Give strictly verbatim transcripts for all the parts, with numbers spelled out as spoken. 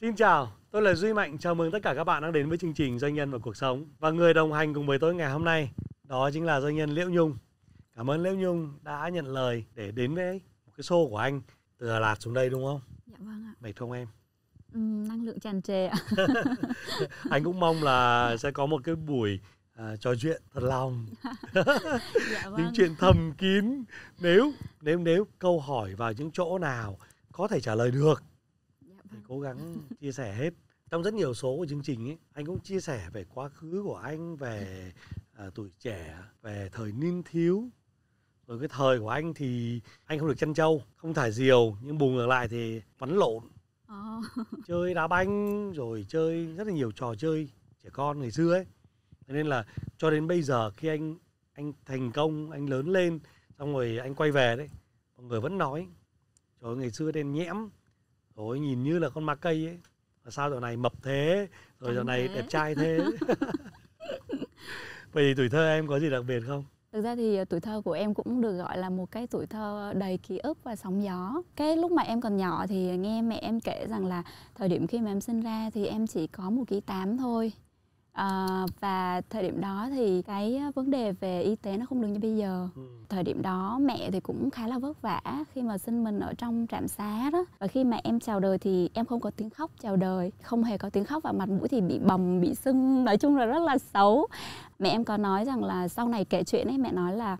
Xin chào, tôi là Duy Mạnh. Chào mừng tất cả các bạn đang đến với chương trình Doanh nhân và Cuộc Sống. Và người đồng hành cùng với tôi ngày hôm nay đó chính là doanh nhân Liễu Nhung. Cảm ơn Liễu Nhung đã nhận lời để đến với một cái show của anh từ Đà Lạt xuống đây đúng không? Dạ vâng ạ. Mệt không em? Ừ, năng lượng tràn trề ạ. Anh cũng mong là sẽ có một cái buổi à, trò chuyện thật lòng. Dạ vâng. Những chuyện thầm kín. Nếu, nếu, nếu câu hỏi vào những chỗ nào có thể trả lời được, cố gắng chia sẻ hết. Trong rất nhiều số của chương trình ấy, anh cũng chia sẻ về quá khứ của anh, về à, tuổi trẻ, về thời niên thiếu. Rồi cái thời của anh thì anh không được chăn trâu, không thả diều, nhưng bù ngược lại thì bắn lộn, oh. chơi đá banh, rồi chơi rất là nhiều trò chơi trẻ con ngày xưa ấy. Thế nên là cho đến bây giờ khi anh anh thành công, anh lớn lên, xong rồi anh quay về đấy, mọi người vẫn nói rồi ngày xưa đen nhẽm, ôi nhìn như là con ma cây ấy, mà sao dạo này mập thế, rồi dạo này đẹp trai thế. Vậy thì tuổi thơ em có gì đặc biệt không? Thực ra thì tuổi thơ của em cũng được gọi là một cái tuổi thơ đầy ký ức và sóng gió. Cái lúc mà em còn nhỏ thì nghe mẹ em kể rằng là thời điểm khi mà em sinh ra thì em chỉ có một ký tám thôi. À, và thời điểm đó thì cái vấn đề về y tế nó không được như bây giờ. ừ. Thời điểm đó mẹ thì cũng khá là vất vả khi mà sinh mình ở trong trạm xá đó. Và khi mà em chào đời thì em không có tiếng khóc chào đời, không hề có tiếng khóc, và mặt mũi thì bị bầm, bị sưng, nói chung là rất là xấu. Mẹ em có nói rằng là sau này kể chuyện ấy, mẹ nói là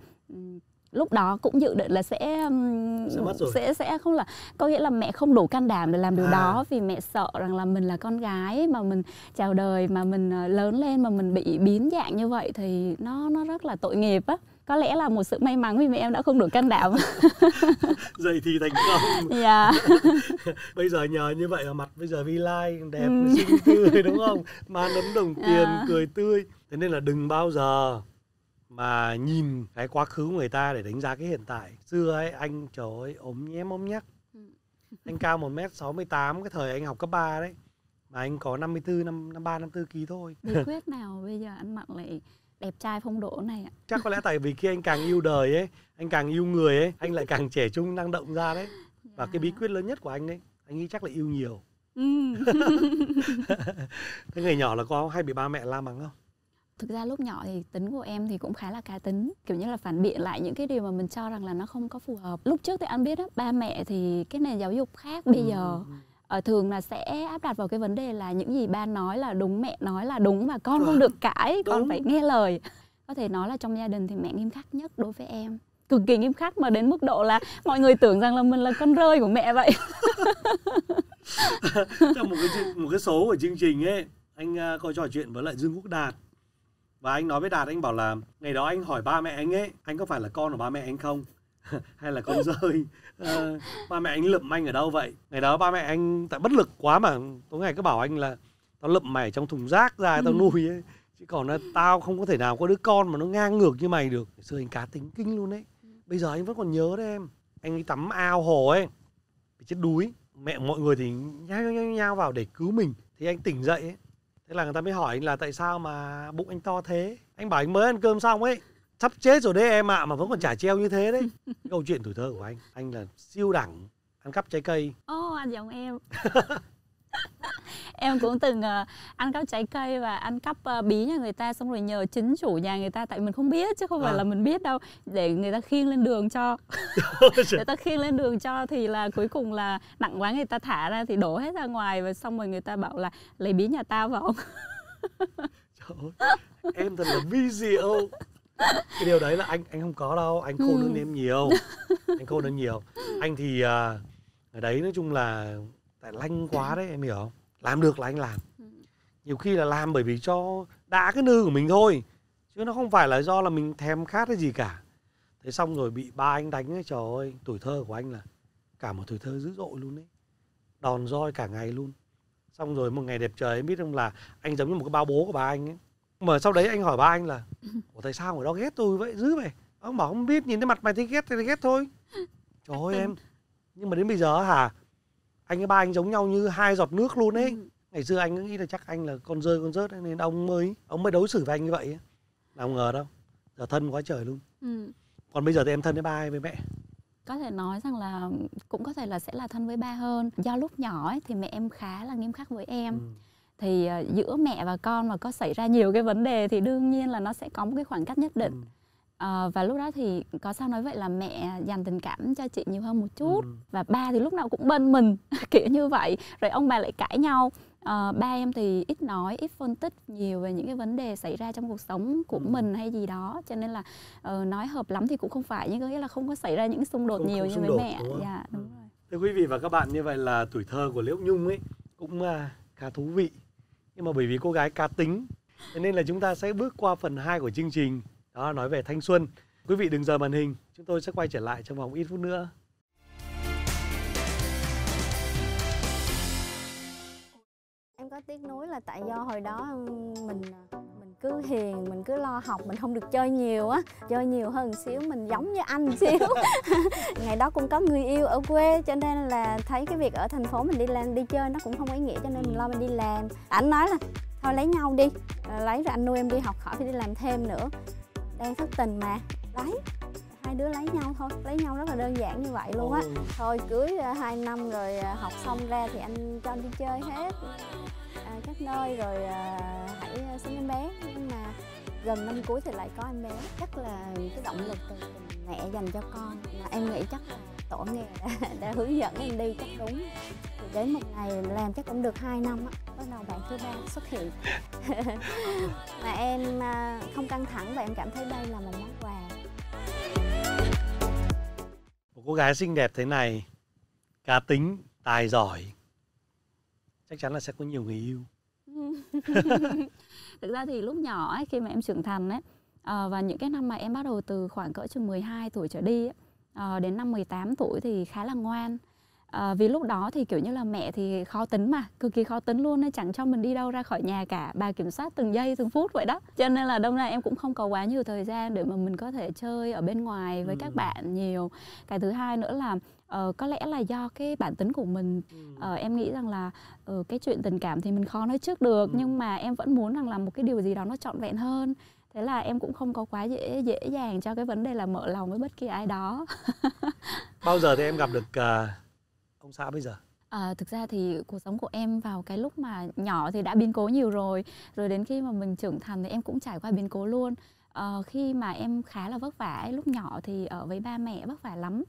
lúc đó cũng dự định là sẽ sẽ, sẽ sẽ không là có nghĩa là mẹ không đủ can đảm để làm điều à. đó, vì mẹ sợ rằng là mình là con gái mà mình chào đời, mà mình lớn lên mà mình bị biến dạng như vậy thì nó nó rất là tội nghiệp á. Có lẽ là một sự may mắn vì mẹ em đã không đủ can đảm. Dậy thì thành công. Dạ. Bây giờ nhờ như vậy mà mặt bây giờ vi lai, đẹp, ừ. xinh tươi đúng không? Má nấm đồng tiền, à. cười tươi. Thế nên là đừng bao giờ mà nhìn cái quá khứ của người ta để đánh giá cái hiện tại. Xưa ấy, anh trời ơi, ốm nhém ốm nhắc. Anh cao một mét sáu mươi tám, cái thời anh học cấp ba đấy, mà anh có năm mươi tư, năm mươi ba, năm mươi tư ký thôi. Bí quyết nào bây giờ anh Mạnh lại đẹp trai phong độ này ạ? Chắc có lẽ tại vì khi anh càng yêu đời ấy, anh càng yêu người ấy, anh lại càng trẻ trung năng động ra đấy. Và cái bí quyết lớn nhất của anh đấy, anh nghĩ chắc là yêu nhiều. Thế ngày nhỏ là có hay bị ba mẹ la mắng không? Thực ra lúc nhỏ thì tính của em thì cũng khá là cá tính, kiểu như là phản biện lại những cái điều mà mình cho rằng là nó không có phù hợp. Lúc trước thì anh biết đó, ba mẹ thì cái nền giáo dục khác bây giờ ở thường là sẽ áp đặt vào cái vấn đề là những gì ba nói là đúng, mẹ nói là đúng, và con không được cãi, con phải nghe lời. Có thể nói là trong gia đình thì mẹ nghiêm khắc nhất đối với em, cực kỳ nghiêm khắc, mà đến mức độ là mọi người tưởng rằng là mình là con rơi của mẹ vậy. Trong một cái, một cái số của chương trình ấy, anh có trò chuyện với lại Dương Quốc Đạt. Và anh nói với Đạt, anh bảo là ngày đó anh hỏi ba mẹ anh ấy, anh có phải là con của ba mẹ anh không? Hay là con rơi? À, ba mẹ anh lượm anh ở đâu vậy? Ngày đó ba mẹ anh tại bất lực quá mà tối ngày cứ bảo anh là tao lượm mày trong thùng rác ra, ừ. tao nuôi ấy. Chứ còn là tao không có thể nào có đứa con mà nó ngang ngược như mày được. Ngày xưa anh cá tính kinh luôn ấy. Bây giờ anh vẫn còn nhớ đấy em. Anh đi tắm ao hồ ấy, bị chết đuối. Mẹ mọi người thì nhao nhao nhao vào để cứu mình. Thì anh tỉnh dậy ấy. Thế là người ta mới hỏi anh là tại sao mà bụng anh to thế. Anh bảo anh mới ăn cơm xong ấy, sắp chết rồi đấy em ạ, à, mà vẫn còn chả treo như thế đấy. Cái câu chuyện tuổi thơ của anh, anh là siêu đẳng, ăn cắp trái cây. Ô, anh giống em. Em cũng từng uh, ăn cắp trái cây và ăn cắp uh, bí nhà người ta, xong rồi nhờ chính chủ nhà người ta, tại mình không biết chứ không à. phải là mình biết đâu, để người ta khiêng lên đường cho. Người ta khiêng lên đường cho thì là cuối cùng là nặng quá, người ta thả ra thì đổ hết ra ngoài, và xong rồi người ta bảo là lấy bí nhà tao vào. Trời ơi, em thật là vi diệu. Cái điều đấy là anh anh không có đâu, anh khôn hơn ừ. em nhiều. Anh khôn hơn nhiều. Anh thì uh, ở đấy nói chung là tại lanh quá đấy, em hiểu không? Làm được là anh làm. Nhiều khi là làm bởi vì cho đã cái nư của mình thôi, chứ nó không phải là do là mình thèm khát hay gì cả. Thế xong rồi bị ba anh đánh ấy, trời ơi. Tuổi thơ của anh là cả một tuổi thơ dữ dội luôn đấy, đòn roi cả ngày luôn. Xong rồi một ngày đẹp trời, em biết không, là anh giống như một cái bao bố của ba anh ấy. Mà sau đấy anh hỏi ba anh là ủa tại sao người đó ghét tôi vậy, dữ vậy? Ông bảo không biết, nhìn thấy mặt mày thấy ghét thì ghét thôi. Trời ơi em. Nhưng mà đến bây giờ hả, anh với ba anh giống nhau như hai giọt nước luôn ấy. ừ. Ngày xưa anh nghĩ là chắc anh là con rơi con rớt, nên ông mới ông mới đối xử với anh như vậy ấy. Nào ngờ đâu giờ thân quá trời luôn. ừ. Còn bây giờ thì em thân với ba hay với mẹ? có thể nói rằng là cũng có thể là sẽ là thân với ba hơn. Do lúc nhỏ ấy, thì mẹ em khá là nghiêm khắc với em. Ừ. Thì uh, giữa mẹ và con mà có xảy ra nhiều cái vấn đề thì đương nhiên là nó sẽ có một cái khoảng cách nhất định. Ừ. Uh, và lúc đó thì có sao nói vậy là mẹ dành tình cảm cho chị nhiều hơn một chút. Ừ. Và ba thì lúc nào cũng bên mình kiểu như vậy. Rồi ông bà lại cãi nhau. Uh, ba em thì ít nói, ít phân tích nhiều về những cái vấn đề xảy ra trong cuộc sống của ừ. mình hay gì đó. Cho nên là uh, nói hợp lắm thì cũng không phải, nhưng có nghĩa là không có xảy ra những xung đột không, nhiều không như với mẹ. Đúng dạ, đúng ừ. rồi. Thưa quý vị và các bạn, như vậy là tuổi thơ của Liễu Nhung ấy cũng uh, khá thú vị. Nhưng mà bởi vì cô gái cá tính, thế nên là chúng ta sẽ bước qua phần hai của chương trình. Đó, nói về thanh xuân. Quý vị đừng rời màn hình, chúng tôi sẽ quay trở lại trong vòng ít phút nữa. Em có tiếc nuối là tại do hồi đó mình mình cứ hiền, mình cứ lo học, mình không được chơi nhiều á, chơi nhiều hơn xíu, mình giống như anh xíu. Ngày đó cũng có người yêu ở quê cho nên là thấy cái việc ở thành phố mình đi làm đi chơi nó cũng không có ý nghĩa, cho nên mình lo mình đi làm. Ảnh nói là thôi lấy nhau đi, lấy rồi anh nuôi em đi học khỏi phải đi làm thêm nữa. Đang thất tình mà, lấy, hai đứa lấy nhau thôi, lấy nhau rất là đơn giản như vậy luôn á. Thôi cưới hai năm rồi học xong ra thì anh cho anh đi chơi hết à, các nơi rồi à, hãy sinh em bé. Nhưng mà gần năm cuối thì lại có em bé, chắc là cái động lực từ mẹ dành cho con mà em nghĩ chắc là tổ nghề đã, đã hướng dẫn em đi chắc đúng. Thì đến một ngày làm chắc cũng được hai năm á, bắt đầu bạn thứ ba xuất hiện. Mà em không căng thẳng và em cảm thấy đây là một món quà. Một cô gái xinh đẹp thế này, cá tính, tài giỏi, chắc chắn là sẽ có nhiều người yêu. Thực ra thì lúc nhỏ ấy, khi mà em trưởng thành ấy, và những cái năm mà em bắt đầu từ khoảng cỡ chừng mười hai tuổi trở đi ấy, À, đến năm mười tám tuổi thì khá là ngoan à, vì lúc đó thì kiểu như là mẹ thì khó tính mà, cực kỳ khó tính luôn, nên chẳng cho mình đi đâu ra khỏi nhà cả, bà kiểm soát từng giây từng phút vậy đó. Cho nên là đâm ra em cũng không có quá nhiều thời gian để mà mình có thể chơi ở bên ngoài với ừ. các bạn nhiều. Cái thứ hai nữa là uh, có lẽ là do cái bản tính của mình, uh, em nghĩ rằng là uh, cái chuyện tình cảm thì mình khó nói trước được, ừ. nhưng mà em vẫn muốn rằng là một cái điều gì đó nó trọn vẹn hơn. Thế là em cũng không có quá dễ dễ dàng cho cái vấn đề là mở lòng với bất kỳ ai đó. Bao giờ thì em gặp được uh, ông xã bây giờ? À, thực ra thì cuộc sống của em vào cái lúc mà nhỏ thì đã biến cố nhiều rồi. Rồi đến khi mà mình trưởng thành thì em cũng trải qua biến cố luôn. À, khi mà em khá là vất vả, lúc nhỏ thì ở với ba mẹ vất vả lắm.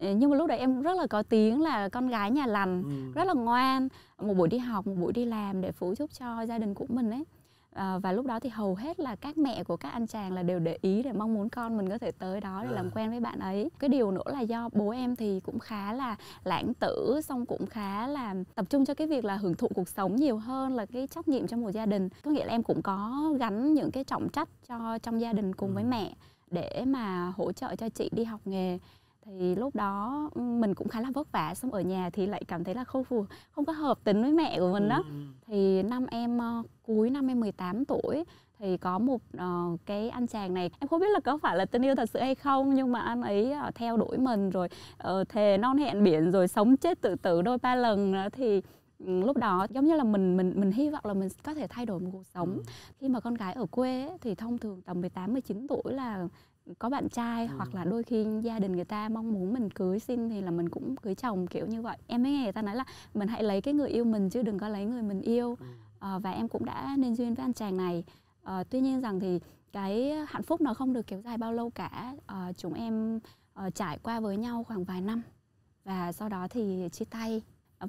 Nhưng mà lúc đấy em rất là có tiếng là con gái nhà lành, ừ. rất là ngoan. Một buổi đi học, một buổi đi làm để phụ giúp cho gia đình của mình ấy. À, và lúc đó thì hầu hết là các mẹ của các anh chàng là đều để ý, để mong muốn con mình có thể tới đó để à. làm quen với bạn ấy. Cái điều nữa là do bố em thì cũng khá là lãng tử, xong cũng khá là tập trung cho cái việc là hưởng thụ cuộc sống nhiều hơn là cái trách nhiệm trong một gia đình. Có nghĩa là em cũng có gắn những cái trọng trách cho trong gia đình cùng ừ. với mẹ để mà hỗ trợ cho chị đi học nghề. Thì lúc đó mình cũng khá là vất vả, xong ở nhà thì lại cảm thấy là không phù, không có hợp tính với mẹ của mình đó. Ừ. Thì năm em cuối năm em mười tám tuổi thì có một uh, cái anh chàng này, em không biết là có phải là tình yêu thật sự hay không, nhưng mà anh ấy uh, theo đuổi mình rồi uh, thề non hẹn biển rồi sống chết tự tử đôi ba lần nữa. Thì lúc đó giống như là mình mình mình hy vọng là mình có thể thay đổi một cuộc sống. Ừ. Khi mà con gái ở quê ấy, thì thông thường tầm mười tám mười chín tuổi là có bạn trai, ừ. hoặc là đôi khi gia đình người ta mong muốn mình cưới xin thì là mình cũng cưới chồng kiểu như vậy. Em mới nghe người ta nói là mình hãy lấy cái người yêu mình chứ đừng có lấy người mình yêu. ừ. à, Và em cũng đã nên duyên với anh chàng này. à, Tuy nhiên rằng thì cái hạnh phúc nó không được kéo dài bao lâu cả. à, Chúng em à, trải qua với nhau khoảng vài năm và sau đó thì chia tay.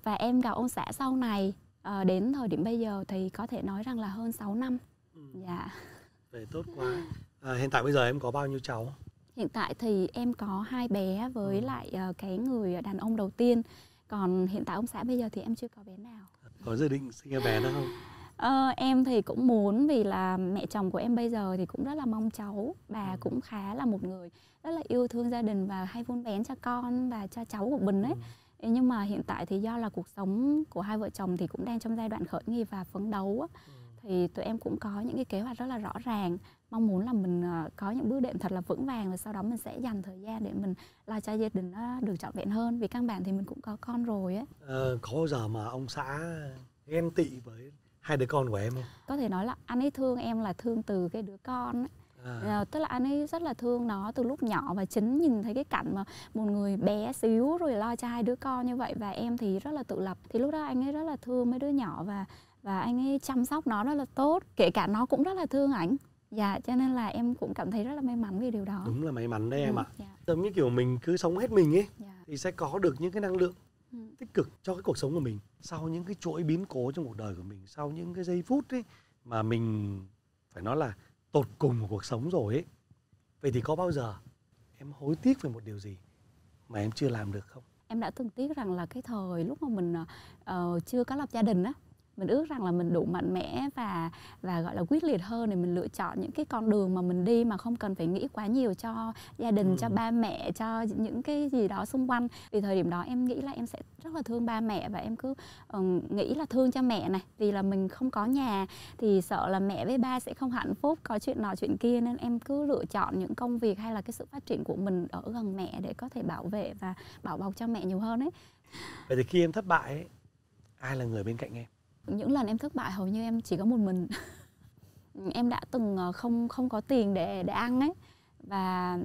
Và em gặp ông xã sau này à, đến thời điểm bây giờ thì có thể nói rằng là hơn sáu năm. ừ. Dạ. Vậy tốt quá. À, hiện tại bây giờ em có bao nhiêu cháu? Hiện tại thì em có hai bé với ừ. lại uh, cái người đàn ông đầu tiên. Còn hiện tại ông xã bây giờ thì em chưa có bé nào. Có dự định sinh em bé nữa không? Ờ, em thì cũng muốn, vì là mẹ chồng của em bây giờ thì cũng rất là mong cháu. Bà ừ. cũng khá là một người rất là yêu thương gia đình và hay vun vén cho con và cho cháu của mình ấy. ừ. Nhưng mà hiện tại thì do là cuộc sống của hai vợ chồng thì cũng đang trong giai đoạn khởi nghiệp và phấn đấu á. Ừ. Thì tụi em cũng có những cái kế hoạch rất là rõ ràng, mong muốn là mình có những bước đệm thật là vững vàng, và sau đó mình sẽ dành thời gian để mình lo cho gia đình nó được trọn vẹn hơn. Vì căn bản thì mình cũng có con rồi ấy. Ờ, có bao giờ mà ông xã ghen tị với hai đứa con của em không? Có thể nói là anh ấy thương em là thương từ cái đứa con ấy. À. Tức là anh ấy rất là thương nó từ lúc nhỏ, và chính nhìn thấy cái cảnh mà một người bé xíu rồi lo cho hai đứa con như vậy, và em thì rất là tự lập, thì lúc đó anh ấy rất là thương mấy đứa nhỏ, và và anh ấy chăm sóc nó rất là tốt, kể cả nó cũng rất là thương ảnh. Dạ, cho nên là em cũng cảm thấy rất là may mắn vì điều đó. Đúng là may mắn đấy em ạ. Ừ, à. Dạ. Giống như kiểu mình cứ sống hết mình ấy, dạ. thì sẽ có được những cái năng lượng ừ. tích cực cho cái cuộc sống của mình. Sau những cái chuỗi biến cố trong cuộc đời của mình, sau những cái giây phút ấy mà mình phải nói là tột cùng của cuộc sống rồi ấy, vậy thì có bao giờ em hối tiếc về một điều gì mà em chưa làm được không? Em đã từng tiếc rằng là cái thời lúc mà mình uh, chưa có lập gia đình á, mình ước rằng là mình đủ mạnh mẽ và và gọi là quyết liệt hơn để mình lựa chọn những cái con đường mà mình đi, mà không cần phải nghĩ quá nhiều cho gia đình, ừ. cho ba mẹ, cho những cái gì đó xung quanh. Vì thời điểm đó em nghĩ là em sẽ rất là thương ba mẹ, và em cứ uh, nghĩ là thương cha mẹ này, vì là mình không có nhà thì sợ là mẹ với ba sẽ không hạnh phúc, có chuyện nọ chuyện kia, nên em cứ lựa chọn những công việc hay là cái sự phát triển của mình ở gần mẹ để có thể bảo vệ và bảo bọc cho mẹ nhiều hơn ấy. Vậy thì khi em thất bại ấy, ai là người bên cạnh em? Những lần em thất bại hầu như em chỉ có một mình. Em đã từng không không có tiền để để ăn ấy, và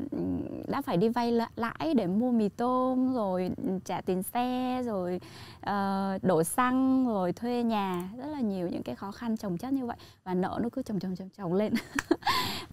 đã phải đi vay lãi để mua mì tôm, rồi trả tiền xe, rồi uh, đổ xăng, rồi thuê nhà, rất là nhiều những cái khó khăn chồng chất như vậy, và nợ nó cứ chồng chồng chồng chồng lên.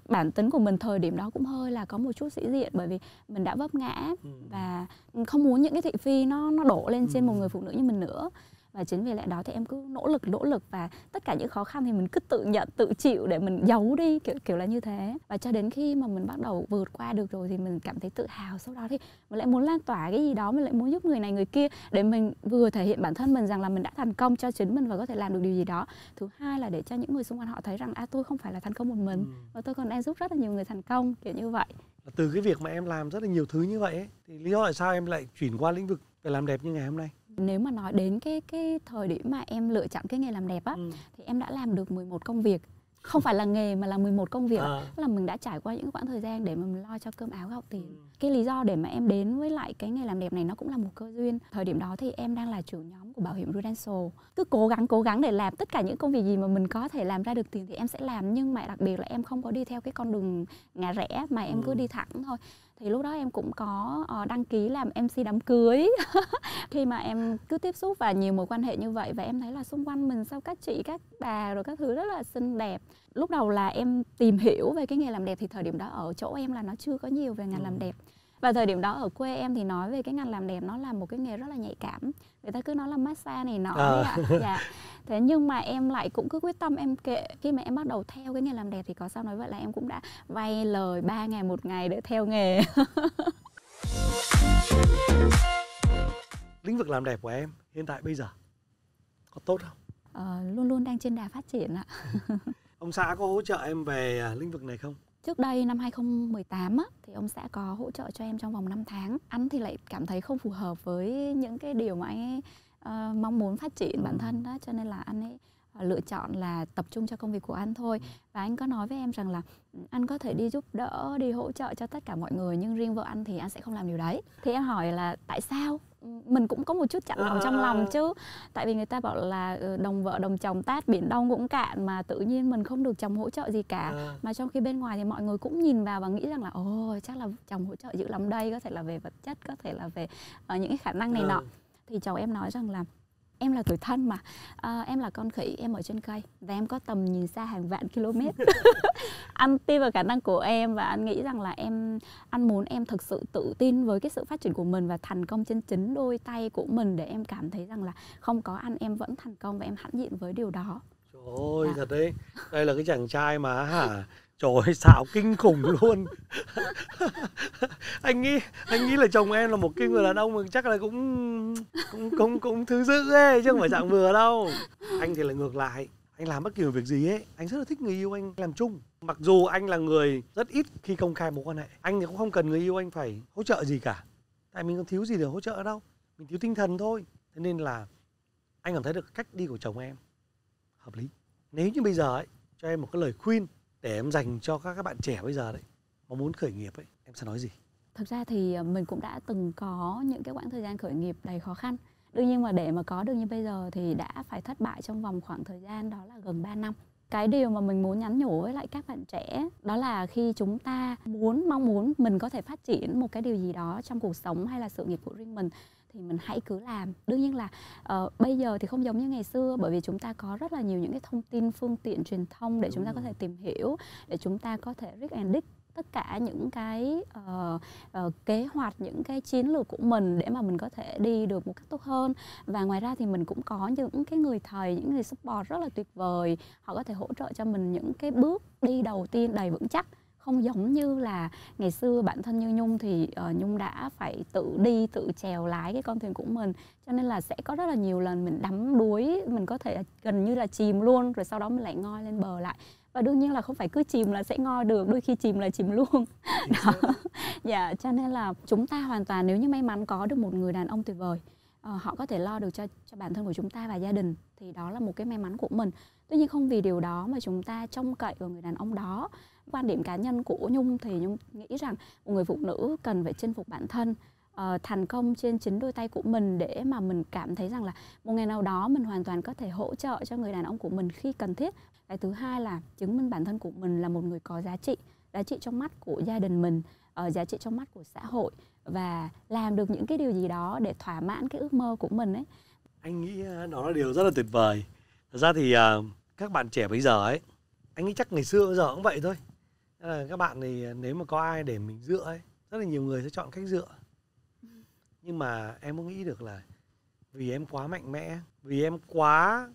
Bản tính của mình thời điểm đó cũng hơi là có một chút sĩ diện, bởi vì mình đã vấp ngã ừ. và không muốn những cái thị phi nó nó đổ lên ừ. trên một người phụ nữ như mình nữa. Và chính vì lẽ đó thì em cứ nỗ lực nỗ lực và tất cả những khó khăn thì mình cứ tự nhận, tự chịu để mình giấu đi, kiểu kiểu là như thế. Và cho đến khi mà mình bắt đầu vượt qua được rồi thì mình cảm thấy tự hào. Sau đó thì mình lại muốn lan tỏa cái gì đó, mình lại muốn giúp người này người kia, để mình vừa thể hiện bản thân mình rằng là mình đã thành công cho chính mình và có thể làm được điều gì đó. Thứ hai là để cho những người xung quanh họ thấy rằng à, tôi không phải là thành công một mình ừ. và tôi còn đang giúp rất là nhiều người thành công, kiểu như vậy. Từ cái việc mà em làm rất là nhiều thứ như vậy ấy, thì lý do tại sao em lại chuyển qua lĩnh vực về làm đẹp như ngày hôm nay? Nếu mà nói đến cái cái thời điểm mà em lựa chọn cái nghề làm đẹp á, ừ. thì em đã làm được mười một công việc. Không phải là nghề mà là mười một công việc à. Tức là mình đã trải qua những khoảng thời gian để mà mình lo cho cơm áo gạo tiền. ừ. Cái lý do để mà em đến với lại cái nghề làm đẹp này nó cũng là một cơ duyên. Thời điểm đó thì em đang là trưởng nhóm của bảo hiểm Prudential. Cứ cố gắng cố gắng để làm tất cả những công việc gì mà mình có thể làm ra được tiền thì em sẽ làm. Nhưng mà đặc biệt là em không có đi theo cái con đường ngã rẽ mà em ừ. cứ đi thẳng thôi. Thì lúc đó em cũng có đăng ký làm em xê đám cưới. Khi mà em cứ tiếp xúc và nhiều mối quan hệ như vậy, và em thấy là xung quanh mình sao các chị, các bà rồi các thứ rất là xinh đẹp. Lúc đầu là em tìm hiểu về cái nghề làm đẹp thì thời điểm đó ở chỗ em là nó chưa có nhiều về ngành ừ. làm đẹp. Và thời điểm đó ở quê em thì nói về cái ngành làm đẹp nó là một cái nghề rất là nhạy cảm. Người ta cứ nói là massage này nọ à. ạ. Dạ. Thế nhưng mà em lại cũng cứ quyết tâm em kệ. Khi mà em bắt đầu theo cái nghề làm đẹp thì có sao nói vậy là em cũng đã vay lời ba ngày một ngày để theo nghề. Lĩnh vực làm đẹp của em hiện tại bây giờ có tốt không? À, luôn luôn đang trên đà phát triển ạ. Ông xã có hỗ trợ em về lĩnh vực này không? Trước đây năm hai không một tám á, thì ông xã có hỗ trợ cho em trong vòng năm tháng. Anh thì lại cảm thấy không phù hợp với những cái điều mà anh ấy uh, mong muốn phát triển ừ. bản thân đó. Cho nên là anh ấy uh, lựa chọn là tập trung cho công việc của anh thôi. ừ. Và anh có nói với em rằng là anh có thể đi giúp đỡ, đi hỗ trợ cho tất cả mọi người, nhưng riêng vợ anh thì anh sẽ không làm điều đấy. Thì em hỏi là tại sao? Mình cũng có một chút chạnh lòng à. trong lòng chứ. Tại vì người ta bảo là đồng vợ đồng chồng tát biển đông cũng cạn, mà tự nhiên mình không được chồng hỗ trợ gì cả. à. Mà trong khi bên ngoài thì mọi người cũng nhìn vào và nghĩ rằng là ồ, chắc là chồng hỗ trợ dữ lắm đây, có thể là về vật chất, có thể là về uh, những cái khả năng này à. nọ. Thì chồng em nói rằng là em là tuổi thân mà, à, em là con khỉ, em ở trên cây và em có tầm nhìn xa hàng vạn km. Anh tin vào khả năng của em và anh nghĩ rằng là em, anh muốn em thực sự tự tin với cái sự phát triển của mình và thành công trên chính đôi tay của mình, để em cảm thấy rằng là không có anh em vẫn thành công và em hãnh diện với điều đó. Trời ơi, à. thật đấy, đây là cái chàng trai mà hả? Trời ơi, xạo kinh khủng luôn. Anh nghĩ anh nghĩ là chồng em là một cái người đàn ông mà chắc là cũng cũng cũng cũng thứ dữ ấy, chứ không phải dạng vừa đâu. Anh thì là ngược lại, anh làm bất kỳ một việc gì ấy, anh rất là thích người yêu anh làm chung. Mặc dù anh là người rất ít khi công khai mối quan hệ, anh thì cũng không cần người yêu anh phải hỗ trợ gì cả. Tại mình không thiếu gì để hỗ trợ đâu, mình thiếu tinh thần thôi. Thế nên là anh cảm thấy được cách đi của chồng em hợp lý. Nếu như bây giờ ấy, cho em một cái lời khuyên để em dành cho các bạn trẻ bây giờ đấy, mà muốn khởi nghiệp ấy, em sẽ nói gì? Thực ra thì mình cũng đã từng có những cái quãng thời gian khởi nghiệp đầy khó khăn. Đương nhiên mà để mà có được như bây giờ thì đã phải thất bại trong vòng khoảng thời gian đó là gần ba năm. Cái điều mà mình muốn nhắn nhủ với lại các bạn trẻ đó là khi chúng ta muốn, mong muốn mình có thể phát triển một cái điều gì đó trong cuộc sống hay là sự nghiệp của riêng mình thì mình hãy cứ làm. Đương nhiên là uh, bây giờ thì không giống như ngày xưa, bởi vì chúng ta có rất là nhiều những cái thông tin, phương tiện truyền thông để Đúng chúng ta rồi. Có thể tìm hiểu, để chúng ta có thể read and dig tất cả những cái uh, uh, kế hoạch, những cái chiến lược của mình để mà mình có thể đi được một cách tốt hơn. Và ngoài ra thì mình cũng có những cái người thầy, những người support rất là tuyệt vời. Họ có thể hỗ trợ cho mình những cái bước đi đầu tiên đầy vững chắc. Không giống như là ngày xưa bản thân như Nhung thì uh, Nhung đã phải tự đi, tự chèo lái cái con thuyền của mình. Cho nên là sẽ có rất là nhiều lần mình đắm đuối, mình có thể gần như là chìm luôn, rồi sau đó mình lại ngoi lên bờ lại. Và đương nhiên là không phải cứ chìm là sẽ ngoi được, đôi khi chìm là chìm luôn. Đó. Dạ, cho nên là chúng ta hoàn toàn, nếu như may mắn có được một người đàn ông tuyệt vời, uh, họ có thể lo được cho, cho bản thân của chúng ta và gia đình, thì đó là một cái may mắn của mình. Tuy nhiên không vì điều đó mà chúng ta trông cậy vào người đàn ông đó. Quan điểm cá nhân của Nhung thì Nhung nghĩ rằng một người phụ nữ cần phải chinh phục bản thân, uh, thành công trên chính đôi tay của mình, để mà mình cảm thấy rằng là một ngày nào đó mình hoàn toàn có thể hỗ trợ cho người đàn ông của mình khi cần thiết. Cái thứ hai là chứng minh bản thân của mình là một người có giá trị, giá trị trong mắt của gia đình mình, uh, giá trị trong mắt của xã hội, và làm được những cái điều gì đó để thỏa mãn cái ước mơ của mình ấy. Anh nghĩ đó là điều rất là tuyệt vời. Thật ra thì uh, các bạn trẻ bây giờ ấy, anh nghĩ chắc ngày xưa bây giờ cũng vậy thôi. Các bạn thì nếu mà có ai để mình dựa ấy, rất là nhiều người sẽ chọn cách dựa. Nhưng mà em có nghĩ được là vì em quá mạnh mẽ, vì em quá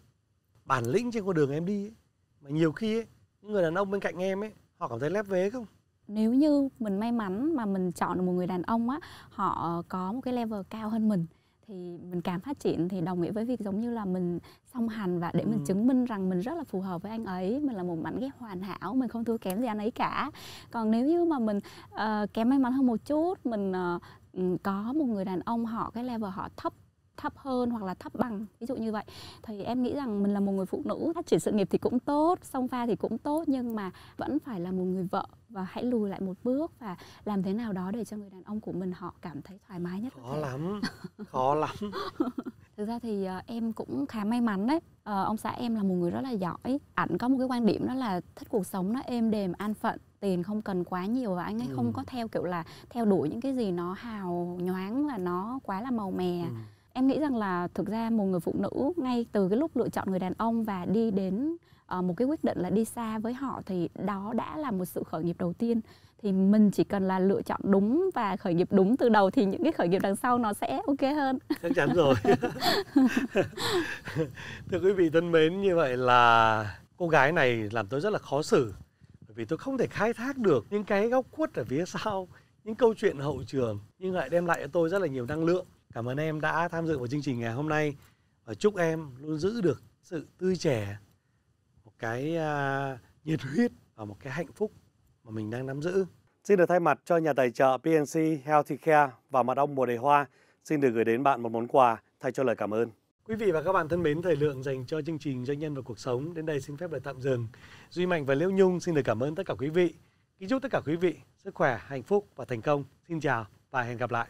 bản lĩnh trên con đường em đi ấy, mà nhiều khi ấy, những người đàn ông bên cạnh em ấy, họ cảm thấy lép vế không? Nếu như mình may mắn mà mình chọn được một người đàn ông á, họ có một cái level cao hơn mình, thì mình càng phát triển, thì đồng nghĩa với việc giống như là mình song hành, và để ừ. mình chứng minh rằng mình rất là phù hợp với anh ấy, mình là một mảnh ghép hoàn hảo, mình không thua kém gì anh ấy cả. Còn nếu như mà mình uh, kém may mắn hơn một chút, mình uh, có một người đàn ông họ cái level họ thấp thấp hơn hoặc là thấp bằng, ví dụ như vậy, thì em nghĩ rằng mình là một người phụ nữ phát triển sự nghiệp thì cũng tốt, song pha thì cũng tốt, nhưng mà vẫn phải là một người vợ, và hãy lùi lại một bước và làm thế nào đó để cho người đàn ông của mình họ cảm thấy thoải mái nhất. Khó lắm, khó lắm. Thực ra thì em cũng khá may mắn đấy. Ờ, ông xã em là một người rất là giỏi. Ảnh có một cái quan điểm đó là thích cuộc sống nó êm đềm, an phận, tiền không cần quá nhiều, và anh ấy ừ. không có theo kiểu là theo đuổi những cái gì nó hào nhoáng và nó quá là màu mè. Ừ. Em nghĩ rằng là thực ra một người phụ nữ ngay từ cái lúc lựa chọn người đàn ông và đi đến uh, một cái quyết định là đi xa với họ, thì đó đã là một sự khởi nghiệp đầu tiên. Thì mình chỉ cần là lựa chọn đúng và khởi nghiệp đúng từ đầu, thì những cái khởi nghiệp đằng sau nó sẽ ok hơn. Chắc chắn rồi. Thưa quý vị thân mến, như vậy là cô gái này làm tôi rất là khó xử, bởi vì tôi không thể khai thác được những cái góc khuất ở phía sau, những câu chuyện hậu trường, nhưng lại đem lại cho tôi rất là nhiều năng lượng. Cảm ơn em đã tham dự vào chương trình ngày hôm nay, và chúc em luôn giữ được sự tươi trẻ, một cái uh, nhiệt huyết và một cái hạnh phúc mà mình đang nắm giữ. Xin được thay mặt cho nhà tài trợ pê en xê Healthy Care và Mặt Ông Mùa Đề Hoa, xin được gửi đến bạn một món quà thay cho lời cảm ơn. Quý vị và các bạn thân mến, thời lượng dành cho chương trình Doanh nhân và Cuộc Sống đến đây xin phép được tạm dừng. Duy Mạnh và Liễu Nhung xin được cảm ơn tất cả quý vị. Kính chúc tất cả quý vị sức khỏe, hạnh phúc và thành công. Xin chào và hẹn gặp lại.